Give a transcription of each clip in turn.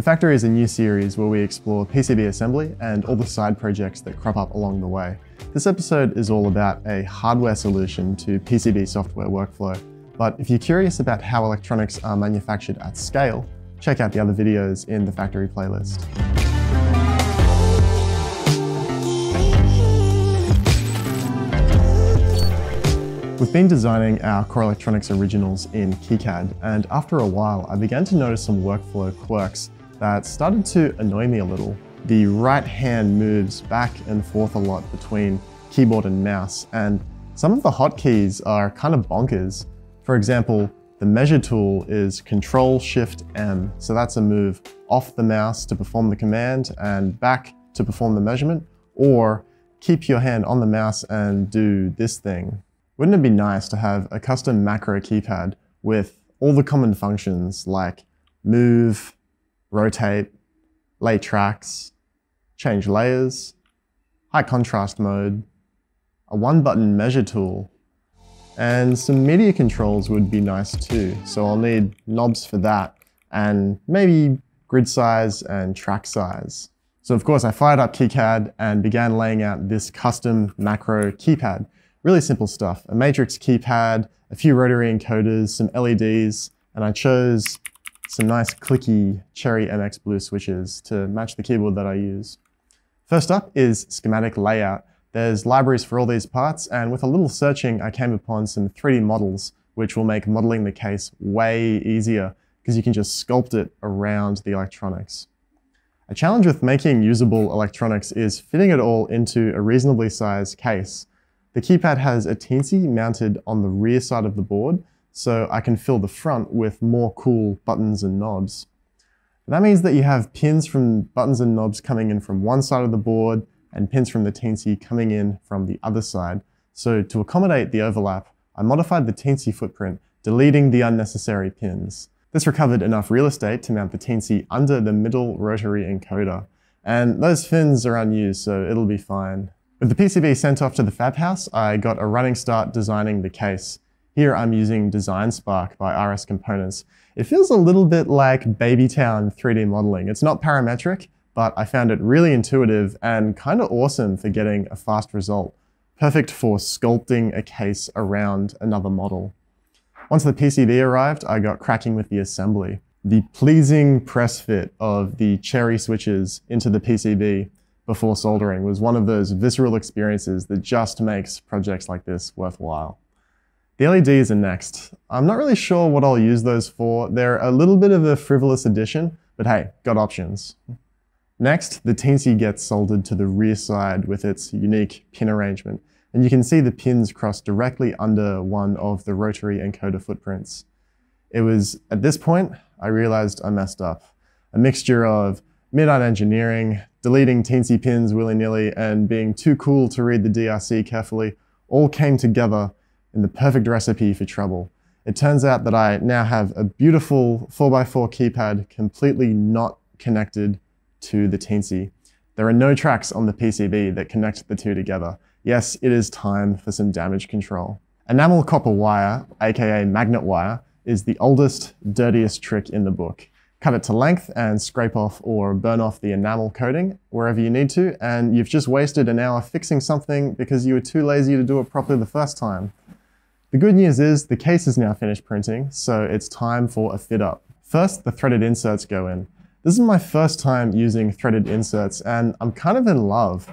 The Factory is a new series where we explore PCB assembly and all the side projects that crop up along the way. This episode is all about a hardware solution to PCB software workflow. But if you're curious about how electronics are manufactured at scale, check out the other videos in the Factory playlist. We've been designing our Core Electronics originals in KiCad, and after a while, I began to notice some workflow quirks that started to annoy me a little. The right hand moves back and forth a lot between keyboard and mouse, and some of the hotkeys are kind of bonkers. For example, the measure tool is Ctrl-Shift-M, so that's a move off the mouse to perform the command and back to perform the measurement, or keep your hand on the mouse and do this thing. Wouldn't it be nice to have a custom macro keypad with all the common functions like move, rotate, lay tracks, change layers, high contrast mode, a one-button measure tool, and some media controls would be nice too. So I'll need knobs for that and maybe grid size and track size. So of course I fired up KiCad and began laying out this custom macro keypad. Really simple stuff, a matrix keypad, a few rotary encoders, some LEDs, and I chose some nice clicky Cherry MX Blue switches to match the keyboard that I use. First up is schematic layout. There's libraries for all these parts, and with a little searching, I came upon some 3D models, which will make modeling the case way easier because you can just sculpt it around the electronics. A challenge with making usable electronics is fitting it all into a reasonably sized case. The keypad has a Teensy mounted on the rear side of the board, so I can fill the front with more cool buttons and knobs. That means that you have pins from buttons and knobs coming in from one side of the board, and pins from the Teensy coming in from the other side. So to accommodate the overlap, I modified the Teensy footprint, deleting the unnecessary pins. This recovered enough real estate to mount the Teensy under the middle rotary encoder. And those fins are unused, so it'll be fine. With the PCB sent off to the fab house, I got a running start designing the case. Here I'm using DesignSpark by RS Components. It feels a little bit like Babytown 3D modeling. It's not parametric, but I found it really intuitive and kind of awesome for getting a fast result. Perfect for sculpting a case around another model. Once the PCB arrived, I got cracking with the assembly. The pleasing press fit of the Cherry switches into the PCB before soldering was one of those visceral experiences that just makes projects like this worthwhile. The LEDs are next. I'm not really sure what I'll use those for. They're a little bit of a frivolous addition, but hey, got options. Next, the Teensy gets soldered to the rear side with its unique pin arrangement, and you can see the pins cross directly under one of the rotary encoder footprints. It was at this point I realized I messed up. A mixture of midnight engineering, deleting Teensy pins willy-nilly, and being too cool to read the DRC carefully all came together in the perfect recipe for trouble. It turns out that I now have a beautiful 4x4 keypad completely not connected to the Teensy. There are no tracks on the PCB that connect the two together. Yes, it is time for some damage control. Enamel copper wire, aka magnet wire, is the oldest, dirtiest trick in the book. Cut it to length and scrape off or burn off the enamel coating wherever you need to, and you've just wasted an hour fixing something because you were too lazy to do it properly the first time. The good news is the case is now finished printing, so it's time for a fit up. First, the threaded inserts go in. This is my first time using threaded inserts, and I'm kind of in love.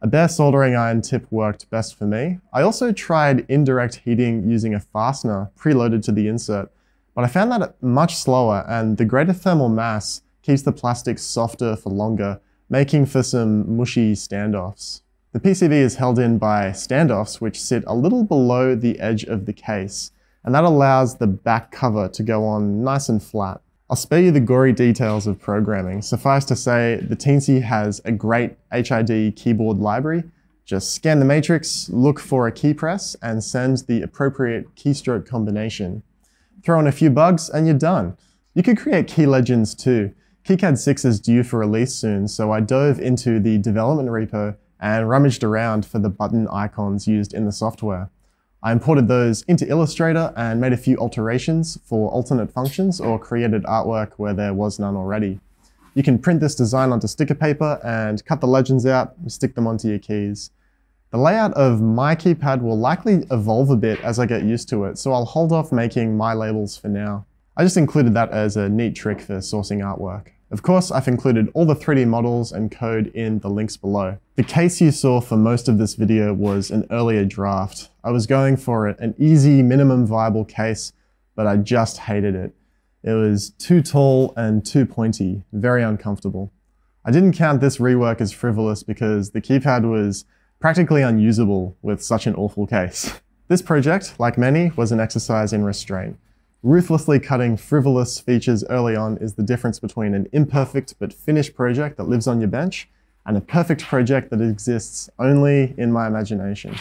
A bare soldering iron tip worked best for me. I also tried indirect heating using a fastener preloaded to the insert, but I found that much slower, and the greater thermal mass keeps the plastic softer for longer, making for some mushy standoffs. The PCB is held in by standoffs, which sit a little below the edge of the case, and that allows the back cover to go on nice and flat. I'll spare you the gory details of programming. Suffice to say, the Teensy has a great HID keyboard library. Just scan the matrix, look for a key press, and send the appropriate keystroke combination. Throw in a few bugs and you're done. You could create key legends too. KiCad 6 is due for release soon, so I dove into the development repo and rummaged around for the button icons used in the software. I imported those into Illustrator and made a few alterations for alternate functions or created artwork where there was none already. You can print this design onto sticker paper and cut the legends out and stick them onto your keys. The layout of my keypad will likely evolve a bit as I get used to it, so I'll hold off making my labels for now. I just included that as a neat trick for sourcing artwork. Of course, I've included all the 3D models and code in the links below. The case you saw for most of this video was an earlier draft. I was going for an easy, minimum viable case, but I just hated it. It was too tall and too pointy, very uncomfortable. I didn't count this rework as frivolous because the keypad was practically unusable with such an awful case. This project, like many, was an exercise in restraint. Ruthlessly cutting frivolous features early on is the difference between an imperfect but finished project that lives on your bench and a perfect project that exists only in my imagination.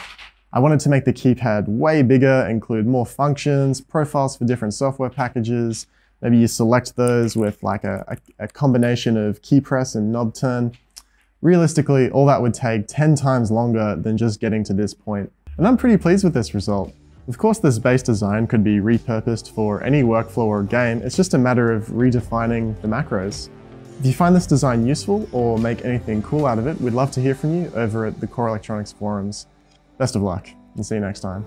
I wanted to make the keypad way bigger, include more functions, profiles for different software packages. Maybe you select those with like a combination of key press and knob turn. Realistically, all that would take 10 times longer than just getting to this point. And I'm pretty pleased with this result. Of course, this base design could be repurposed for any workflow or game. It's just a matter of redefining the macros. If you find this design useful or make anything cool out of it, we'd love to hear from you over at the Core Electronics forums. Best of luck and see you next time.